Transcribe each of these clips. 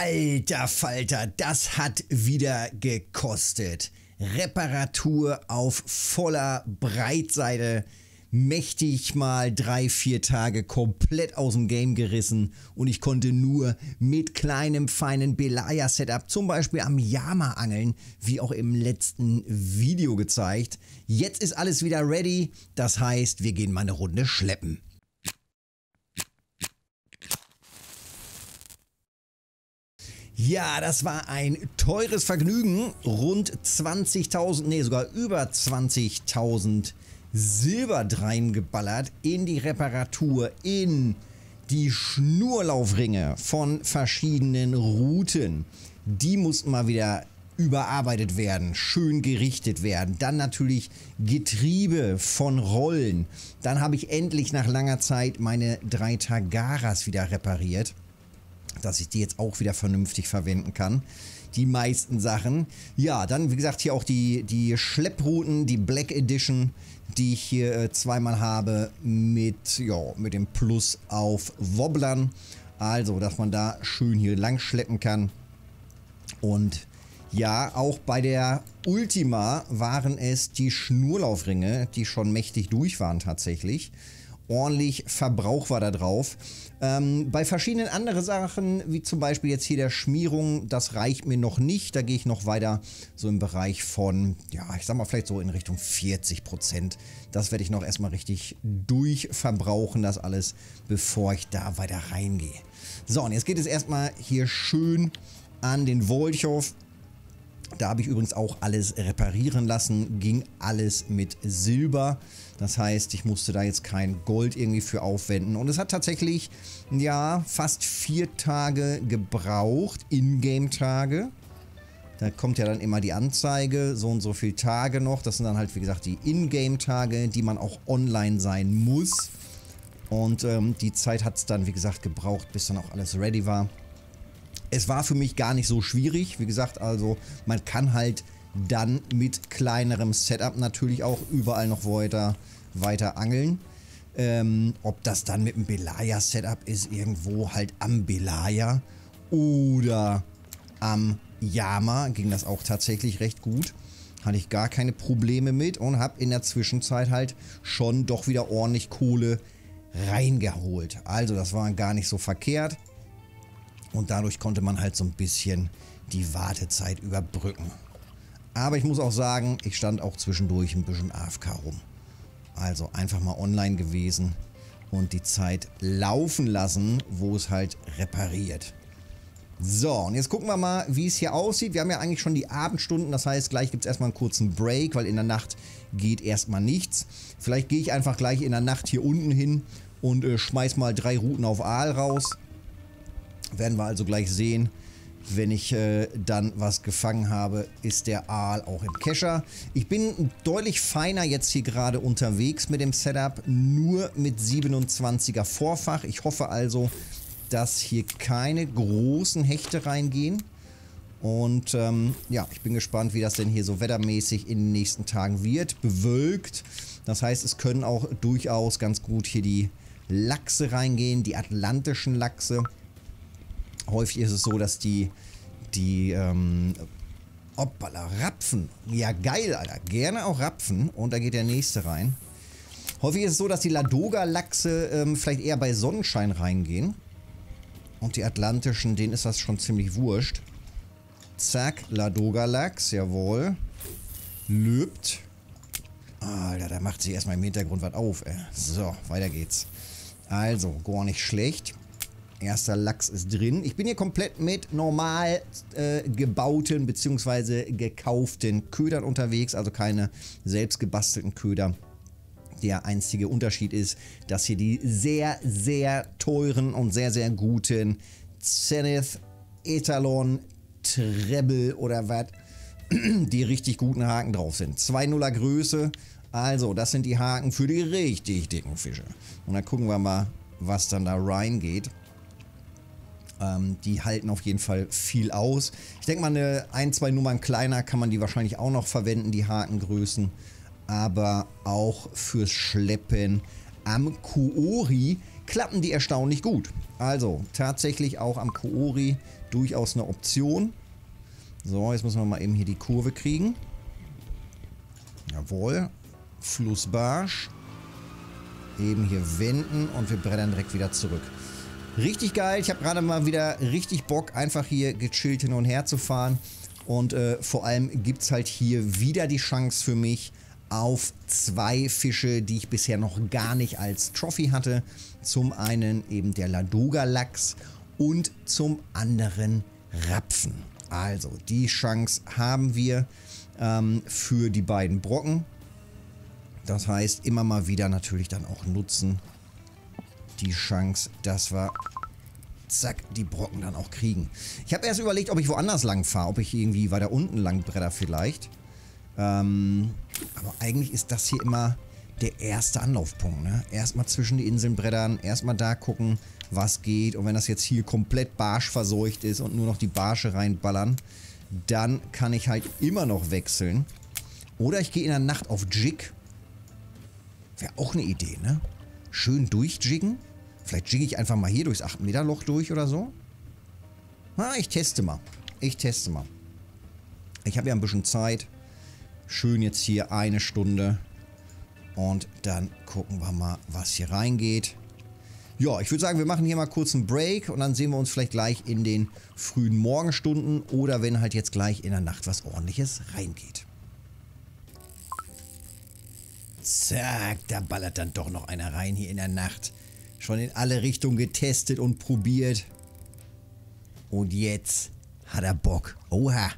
Alter Falter, das hat wieder gekostet. Reparatur auf voller Breitseite. Mächtig mal 3-4 Tage komplett aus dem Game gerissen. Und ich konnte nur mit kleinem, feinen Belaya-Setup zum Beispiel am Yama angeln, wie auch im letzten Video gezeigt. Jetzt ist alles wieder ready. Das heißt, wir gehen mal eine Runde schleppen. Ja, das war ein teures Vergnügen. Rund 20.000, nee, sogar über 20.000 Silber reingeballert in die Reparatur, in die Schnurlaufringe von verschiedenen Routen. Die mussten mal wieder überarbeitet werden, schön gerichtet werden. Dann natürlich Getriebe von Rollen. Dann habe ich endlich nach langer Zeit meine 3 Tagaras wieder repariert, dass ich die jetzt auch wieder vernünftig verwenden kann. Die meisten Sachen. Ja, dann wie gesagt hier auch die Schlepprouten, die Black Edition, die ich hier zweimal habe mit, ja, mit dem Plus auf Wobblern. Also, dass man da schön hier lang schleppen kann. Und ja, auch bei der Ultima waren es die Schnurlaufringe, die schon mächtig durch waren tatsächlich. Ordentlich Verbrauch war da drauf. Bei verschiedenen anderen Sachen, wie zum Beispiel jetzt hier der Schmierung, das reicht mir noch nicht. Da gehe ich noch weiter so im Bereich von, ja, ich sag mal vielleicht so in Richtung 40%. Das werde ich noch erstmal richtig durchverbrauchen, das alles, bevor ich da weiter reingehe. So, und jetzt geht es erstmal hier schön an den Wolchow. Da habe ich übrigens auch alles reparieren lassen, ging alles mit Silber. Das heißt, ich musste da jetzt kein Gold irgendwie für aufwenden. Und es hat tatsächlich, ja, fast 4 Tage gebraucht, Ingame-Tage. Da kommt ja dann immer die Anzeige, so und so viele Tage noch. Das sind dann halt, wie gesagt, die Ingame-Tage, die man auch online sein muss. Und die Zeit hat es dann, wie gesagt, gebraucht, bis dann auch alles ready war. Es war für mich gar nicht so schwierig. Wie gesagt, also man kann halt dann mit kleinerem Setup natürlich auch überall noch weiter angeln. Ob das dann mit einem Belaya-Setup ist, irgendwo halt am Belaya oder am Yama, ging das auch tatsächlich recht gut. Hatte ich gar keine Probleme mit und habe in der Zwischenzeit halt schon doch wieder ordentlich Kohle reingeholt. Also das war gar nicht so verkehrt. Und dadurch konnte man halt so ein bisschen die Wartezeit überbrücken. Aber ich muss auch sagen, ich stand auch zwischendurch ein bisschen AFK rum. Also einfach mal online gewesen und die Zeit laufen lassen, wo es halt repariert. So, und jetzt gucken wir mal, wie es hier aussieht. Wir haben ja eigentlich schon die Abendstunden, das heißt, gleich gibt es erstmal einen kurzen Break, weil in der Nacht geht erstmal nichts. Vielleicht gehe ich einfach gleich in der Nacht hier unten hin und schmeiß mal 3 Routen auf Aal raus. Werden wir also gleich sehen, wenn ich dann was gefangen habe, ist der Aal auch im Kescher. Ich bin deutlich feiner jetzt hier gerade unterwegs mit dem Setup, nur mit 27er Vorfach. Ich hoffe also, dass hier keine großen Hechte reingehen. Und ja, ich bin gespannt, wie das denn hier so wettermäßig in den nächsten Tagen wird. Bewölkt, das heißt, es können auch durchaus ganz gut hier die Lachse reingehen, die atlantischen Lachse. Häufig ist es so, dass die hoppala, Rapfen, ja geil, Alter, gerne auch Rapfen, und da geht der nächste rein. Häufig ist es so, dass die Ladoga-Lachse vielleicht eher bei Sonnenschein reingehen und die atlantischen, denen ist das schon ziemlich wurscht. Zack, Ladoga-Lachs, jawohl, löbt. Alter, da macht sich erstmal im Hintergrund was auf, ey. So, weiter geht's. Also, gar nicht schlecht. Erster Lachs ist drin. Ich bin hier komplett mit normal gebauten bzw. gekauften Ködern unterwegs, also keine selbst gebastelten Köder. Der einzige Unterschied ist, dass hier die sehr, sehr teuren und sehr, sehr guten Zenith, Etalon, Treble oder was, die richtig guten Haken drauf sind. 2,0er Größe, also das sind die Haken für die richtig dicken Fische. Und dann gucken wir mal, was dann da reingeht. Die halten auf jeden Fall viel aus. Ich denke mal, eine 1-2 Nummern kleiner kann man die wahrscheinlich auch noch verwenden, die Hakengrößen. Aber auch fürs Schleppen am Kuori klappen die erstaunlich gut. Also tatsächlich auch am Kuori durchaus eine Option. So, jetzt müssen wir mal eben hier die Kurve kriegen. Jawohl. Flussbarsch. Eben hier wenden und wir brettern direkt wieder zurück. Richtig geil. Ich habe gerade mal wieder richtig Bock, einfach hier gechillt hin und her zu fahren. Und vor allem gibt es halt hier wieder die Chance für mich auf zwei Fische, die ich bisher noch gar nicht als Trophy hatte. Zum einen eben der Ladoga-Lachs und zum anderen Rapfen. Also die Chance haben wir für die beiden Brocken. Das heißt, immer mal wieder natürlich dann auch nutzen die Chance, dass wir zack, die Brocken dann auch kriegen. Ich habe erst überlegt, ob ich woanders lang fahre, ob ich irgendwie weiter unten lang bretter vielleicht. Aber eigentlich ist das hier immer der erste Anlaufpunkt, ne? Erstmal zwischen die Inseln brettern, erstmal da gucken, was geht. Und wenn das jetzt hier komplett Barsch verseucht ist und nur noch die Barsche reinballern, dann kann ich halt immer noch wechseln. Oder ich gehe in der Nacht auf Jig. Wäre auch eine Idee, ne? Schön durchjiggen. Vielleicht jigge ich einfach mal hier durchs 8 Meter Loch durch oder so. Na, ich teste mal. Ich habe ja ein bisschen Zeit. Schön jetzt hier eine Stunde. Und dann gucken wir mal, was hier reingeht. Ja, ich würde sagen, wir machen hier mal kurz einen Break. Und dann sehen wir uns vielleicht gleich in den frühen Morgenstunden. Oder wenn halt jetzt gleich in der Nacht was Ordentliches reingeht. Zack, da ballert dann doch noch einer rein hier in der Nacht. Schon in alle Richtungen getestet und probiert. Und jetzt hat er Bock. Oha.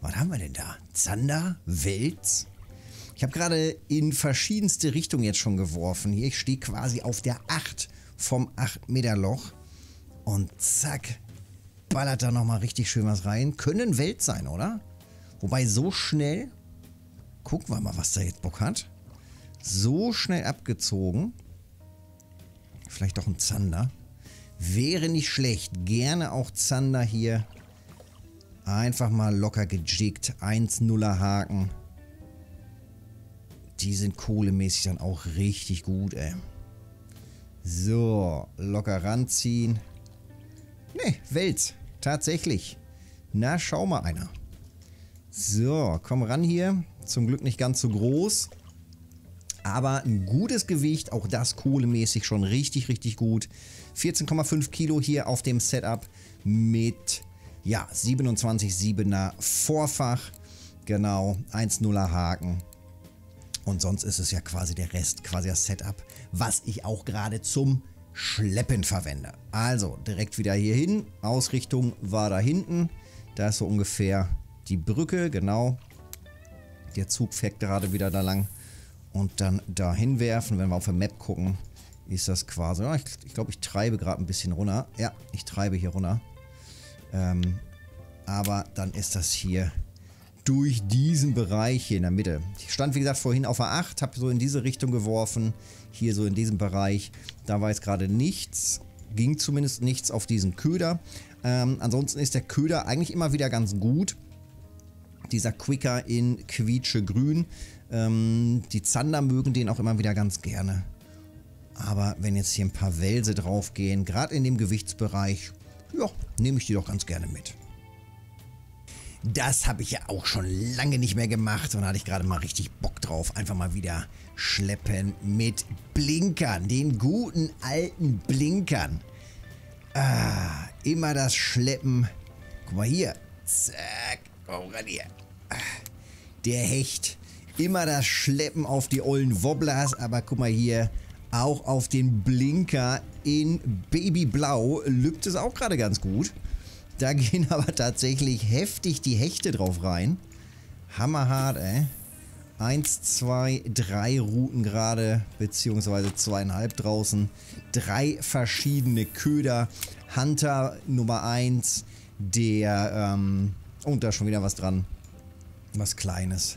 Was haben wir denn da? Zander? Wels? Ich habe gerade in verschiedenste Richtungen jetzt schon geworfen. Hier, ich stehe quasi auf der 8 vom 8 Meter Loch. Und zack, ballert da nochmal richtig schön was rein. Können Wels sein, oder? Wobei so schnell, gucken wir mal, was da jetzt Bock hat. So schnell abgezogen. Vielleicht doch ein Zander. Wäre nicht schlecht. Gerne auch Zander hier. Einfach mal locker gejiggt. 1-0er Haken. Die sind kohlemäßig dann auch richtig gut, ey. So, locker ranziehen. Ne, Wels. Tatsächlich. Na, schau mal einer. So, komm ran hier. Zum Glück nicht ganz so groß. Aber ein gutes Gewicht, auch das kohlemäßig schon richtig, richtig gut. 14,5 Kilo hier auf dem Setup mit, ja, 27,7er Vorfach. Genau, 1-0er Haken. Und sonst ist es ja quasi der Rest, quasi das Setup, was ich auch gerade zum Schleppen verwende. Also direkt wieder hier hin. Ausrichtung war da hinten. Da ist so ungefähr die Brücke, genau. Der Zug fährt gerade wieder da lang. Und dann dahin werfen. Wenn wir auf der Map gucken, ist das quasi... Ja, ich glaube, ich treibe gerade ein bisschen runter. Ja, ich treibe hier runter. Aber dann ist das hier durch diesen Bereich hier in der Mitte. Ich stand, wie gesagt, vorhin auf der 8. Habe so in diese Richtung geworfen. Hier so in diesem Bereich. Da war jetzt gerade nichts. Ging zumindest nichts auf diesen Köder. Ansonsten ist der Köder eigentlich immer wieder ganz gut. Dieser Quicker in Quietsche Grün. Die Zander mögen den auch immer wieder ganz gerne. Aber wenn jetzt hier ein paar Welse drauf gehen, gerade in dem Gewichtsbereich, ja, nehme ich die doch ganz gerne mit. Das habe ich ja auch schon lange nicht mehr gemacht und da hatte ich gerade mal richtig Bock drauf. Einfach mal wieder schleppen mit Blinkern, den guten alten Blinkern. Ah, immer das Schleppen. Guck mal hier. Zack. Oh, ran hier. Der Hecht. Immer das Schleppen auf die ollen Wobblers, aber guck mal hier, auch auf den Blinker in Babyblau lübt es auch gerade ganz gut. Da gehen aber tatsächlich heftig die Hechte drauf rein. Hammerhart, ey. 1, 2, 3 Routen gerade, beziehungsweise 2,5 draußen. 3 verschiedene Köder. Hunter Nummer 1, der, und da ist schon wieder was dran. Was Kleines.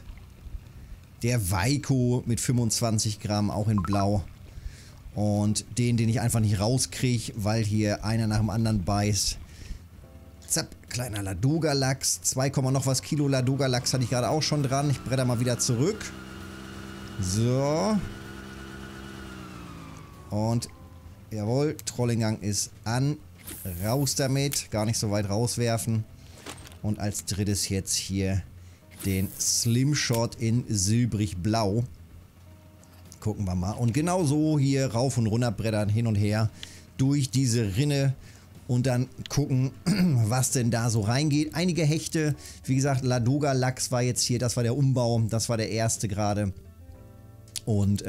Der Weiko mit 25 Gramm, auch in Blau. Und den ich einfach nicht rauskriege, weil hier einer nach dem anderen beißt. Zapp, kleiner Ladoga-Lachs. 2, noch was Kilo Ladoga-Lachs hatte ich gerade auch schon dran. Ich bretter mal wieder zurück. So. Und jawohl, Trollinggang ist an. Raus damit. Gar nicht so weit rauswerfen. Und als drittes jetzt hier den Slimshot in silbrig-blau. Gucken wir mal. Und genau so hier rauf und runter brettern, hin und her durch diese Rinne und dann gucken, was denn da so reingeht. Einige Hechte, wie gesagt, Ladoga-Lachs war jetzt hier, das war der Umbau, das war der erste gerade. Und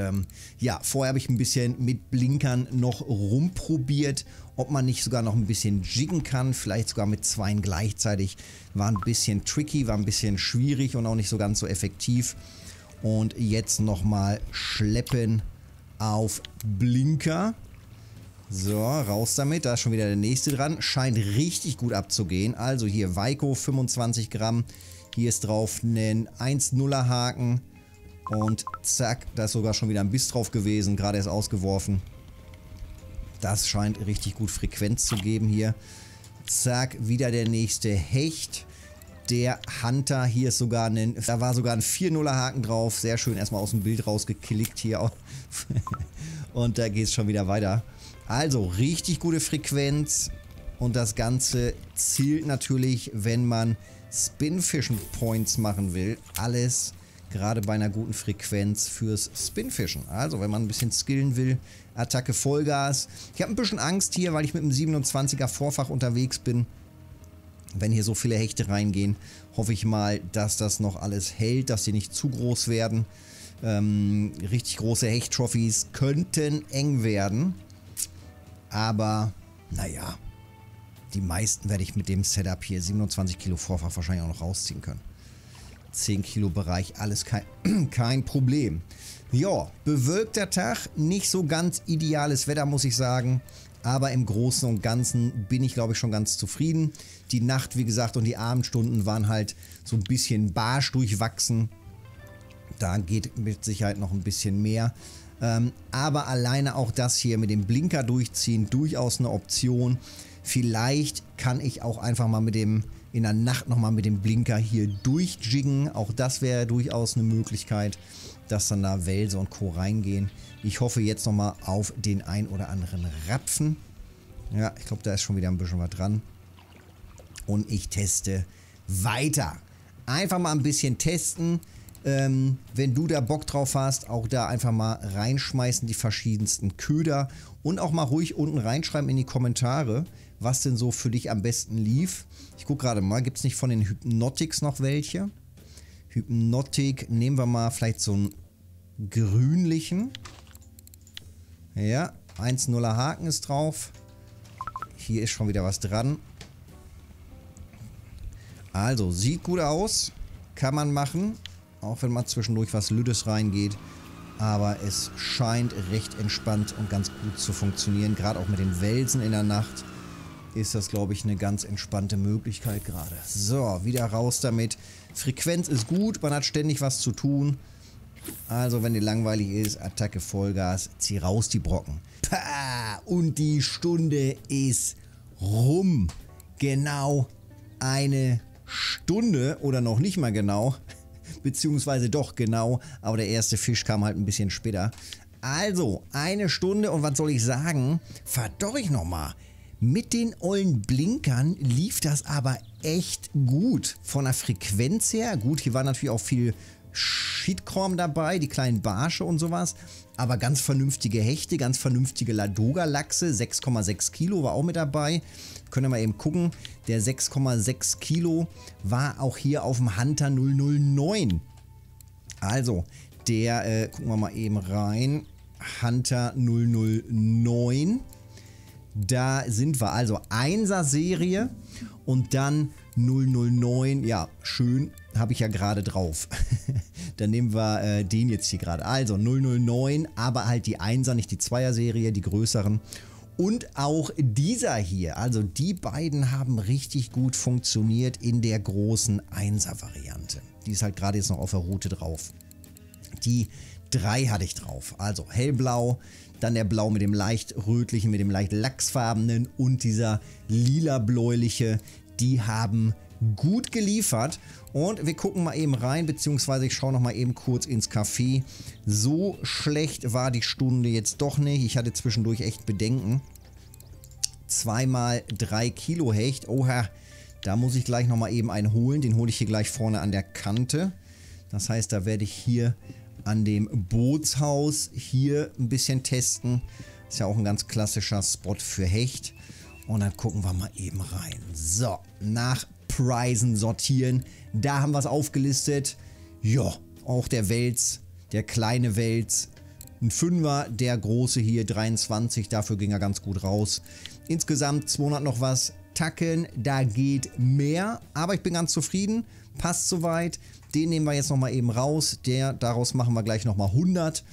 ja, vorher habe ich ein bisschen mit Blinkern noch rumprobiert, ob man nicht sogar noch ein bisschen jiggen kann, vielleicht sogar mit zweien gleichzeitig. War ein bisschen tricky, war ein bisschen schwierig und auch nicht so ganz so effektiv. Und jetzt nochmal schleppen auf Blinker. So, raus damit. Da ist schon wieder der nächste dran. Scheint richtig gut abzugehen. Also hier Weiko, 25 Gramm. Hier ist drauf ein 1-0er Haken. Und zack, da ist sogar schon wieder ein Biss drauf gewesen. Gerade erst ausgeworfen. Das scheint richtig gut Frequenz zu geben hier. Zack, wieder der nächste Hecht. Der Hunter, hier ist sogar ein, da war sogar ein 4-0er Haken drauf. Sehr schön, erstmal aus dem Bild rausgeklickt hier. Und da geht es schon wieder weiter. Also, richtig gute Frequenz. Und das Ganze zielt natürlich, wenn man Spinfischen Points machen will. Alles gerade bei einer guten Frequenz fürs Spinfischen. Also, wenn man ein bisschen skillen will, Attacke Vollgas. Ich habe ein bisschen Angst hier, weil ich mit dem 27er Vorfach unterwegs bin. Wenn hier so viele Hechte reingehen, hoffe ich mal, dass das noch alles hält, dass die nicht zu groß werden. Richtig große Hecht-Trophys könnten eng werden. Aber, naja, die meisten werde ich mit dem Setup hier 27 Kilo Vorfach wahrscheinlich auch noch rausziehen können. 10 Kilo Bereich, alles kein Problem. Ja, bewölkter Tag, nicht so ganz ideales Wetter, muss ich sagen. Aber im Großen und Ganzen bin ich, glaube ich, schon ganz zufrieden. Die Nacht, wie gesagt, und die Abendstunden waren halt so ein bisschen barsch durchwachsen. Da geht mit Sicherheit noch ein bisschen mehr. Aber alleine auch das hier mit dem Blinker durchziehen, durchaus eine Option. Vielleicht kann ich auch einfach mal in der Nacht nochmal mit dem Blinker hier durchjiggen. Auch das wäre durchaus eine Möglichkeit, dass dann da Welse und Co. reingehen. Ich hoffe jetzt nochmal auf den ein oder anderen Rapfen. Ja, ich glaube, da ist schon wieder ein bisschen was dran. Und ich teste weiter. Einfach mal ein bisschen testen. Wenn du da Bock drauf hast, auch da einfach mal reinschmeißen, die verschiedensten Köder. Und auch mal ruhig unten reinschreiben in die Kommentare, was denn so für dich am besten lief. Ich gucke gerade mal, gibt es nicht von den Hypnotics noch welche? Hypnotic, nehmen wir mal vielleicht so einen grünlichen. Ja, 1-0er Haken ist drauf. Hier ist schon wieder was dran. Also, sieht gut aus. Kann man machen. Auch wenn mal zwischendurch was Lüdes reingeht. Aber es scheint recht entspannt und ganz gut zu funktionieren. Gerade auch mit den Welsen in der Nacht ist das, glaube ich, eine ganz entspannte Möglichkeit gerade. So, wieder raus damit. Frequenz ist gut, man hat ständig was zu tun. Also, wenn dir langweilig ist, Attacke Vollgas, zieh raus die Brocken. Pah! Und die Stunde ist rum. Genau eine Stunde oder noch nicht mal genau. Beziehungsweise doch genau, aber der erste Fisch kam halt ein bisschen später. Also, eine Stunde und was soll ich sagen? Verdorrig nochmal. Mit den ollen Blinkern lief das aber echt gut. Von der Frequenz her, gut, hier war natürlich auch viel Shitkorn dabei, die kleinen Barsche und sowas. Aber ganz vernünftige Hechte, ganz vernünftige Ladoga-Lachse, 6,6 Kilo war auch mit dabei. Können wir mal eben gucken, der 6,6 Kilo war auch hier auf dem Hunter 009. Also, der, gucken wir mal eben rein, Hunter 009. Da sind wir, also 1er-Serie und dann 009, ja, schön, habe ich ja gerade drauf. Dann nehmen wir den jetzt hier gerade. Also 009, aber halt die 1er, nicht die 2er-Serie, die größeren. Und auch dieser hier, also die beiden haben richtig gut funktioniert in der großen 1er-Variante. Die ist halt gerade jetzt noch auf der Route drauf. Die 3 hatte ich drauf, also hellblau, dann der blau mit dem leicht rötlichen, mit dem leicht lachsfarbenen und dieser lila-bläuliche, die haben gut geliefert. Und wir gucken mal eben rein, beziehungsweise ich schaue noch mal eben kurz ins Café. So schlecht war die Stunde jetzt doch nicht. Ich hatte zwischendurch echt Bedenken. zweimal 3 Kilo Hecht. Oha, da muss ich gleich nochmal eben einen holen. Den hole ich hier gleich vorne an der Kante. Das heißt, da werde ich hier an dem Bootshaus hier ein bisschen testen. Ist ja auch ein ganz klassischer Spot für Hecht. Und dann gucken wir mal eben rein. So, nach Preisen sortieren. Da haben wir es aufgelistet. Ja, auch der Wels, der kleine Wels. Ein Fünfer, der große hier, 23. Dafür ging er ganz gut raus. Insgesamt 200 noch was. Tacken, da geht mehr. Aber ich bin ganz zufrieden. Passt soweit. Den nehmen wir jetzt nochmal eben raus. Daraus machen wir gleich nochmal 100.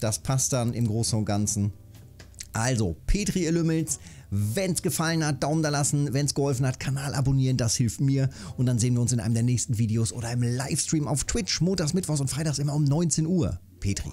Das passt dann im Großen und Ganzen. Also, Petri, ihr Lümmels, wenn es gefallen hat, Daumen da lassen. Wenn es geholfen hat, Kanal abonnieren, das hilft mir. Und dann sehen wir uns in einem der nächsten Videos oder im Livestream auf Twitch. Montags, Mittwochs und Freitags immer um 19 Uhr. Petri.